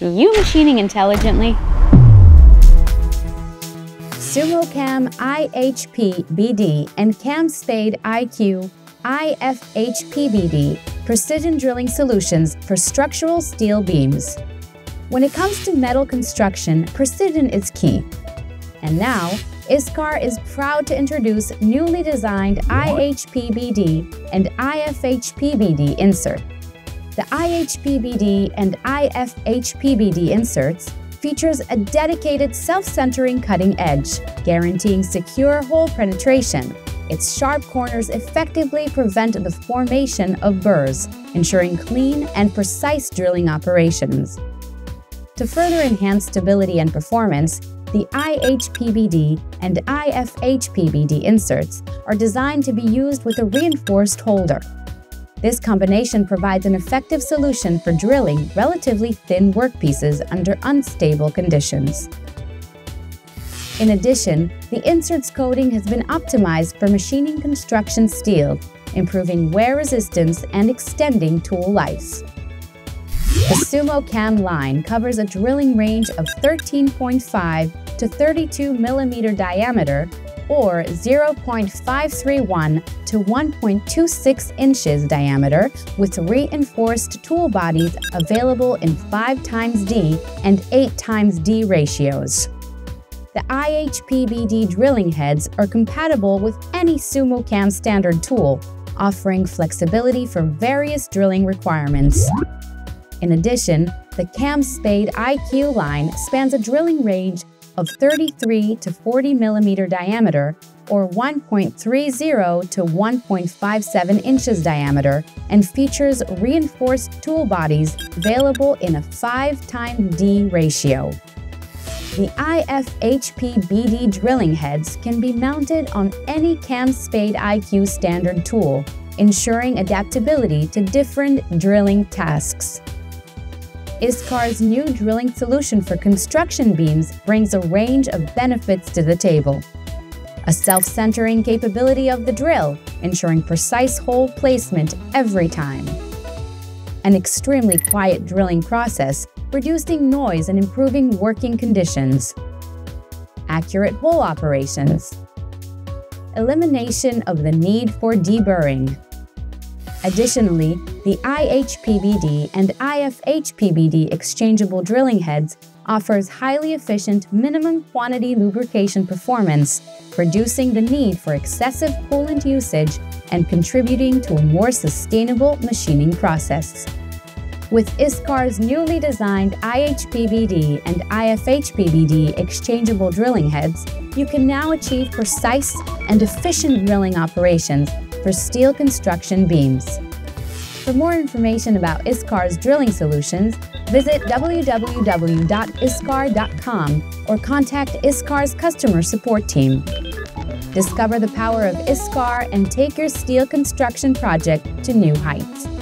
you machining intelligently. SumoCam IHPBD and Cam Spade IQ IFHPBD precision drilling solutions for structural steel beams. When it comes to metal construction, precision is key. And now, ISCAR is proud to introduce newly designed IHPBD and IFHPBD insert. The IHPBD and IFHPBD inserts features a dedicated self-centering cutting edge, guaranteeing secure hole penetration. Its sharp corners effectively prevent the formation of burrs, ensuring clean and precise drilling operations. To further enhance stability and performance, the IHPBD and IFHPBD inserts are designed to be used with a reinforced holder. This combination provides an effective solution for drilling relatively thin workpieces under unstable conditions. In addition, the insert's coating has been optimized for machining construction steel, improving wear resistance and extending tool life. The SumoCam line covers a drilling range of 13.5 to 32 millimeter diameter, or 0.531 to 1.26 inches diameter, with reinforced tool bodies available in 5xD and 8xD ratios. The IHPBD drilling heads are compatible with any SumoCam standard tool, offering flexibility for various drilling requirements. In addition, the Cam Spade IQ line spans a drilling range of 33 to 40 millimeter diameter, or 1.30 to 1.57 inches diameter, and features reinforced tool bodies available in a 5xD ratio. The IFHPBD drilling heads can be mounted on any Cam Spade IQ standard tool, ensuring adaptability to different drilling tasks. ISCAR's new drilling solution for construction beams brings a range of benefits to the table. A self-centering capability of the drill, ensuring precise hole placement every time. An extremely quiet drilling process, reducing noise and improving working conditions. Accurate hole operations. Elimination of the need for deburring. Additionally, the IHPBD and IFHPBD exchangeable drilling heads offers highly efficient minimum quantity lubrication performance, reducing the need for excessive coolant usage and contributing to a more sustainable machining process. With ISCAR's newly designed IHPBD and IFHPBD exchangeable drilling heads, you can now achieve precise and efficient drilling operations for steel construction beams. For more information about ISCAR's drilling solutions, visit www.iscar.com or contact ISCAR's customer support team. Discover the power of ISCAR and take your steel construction project to new heights.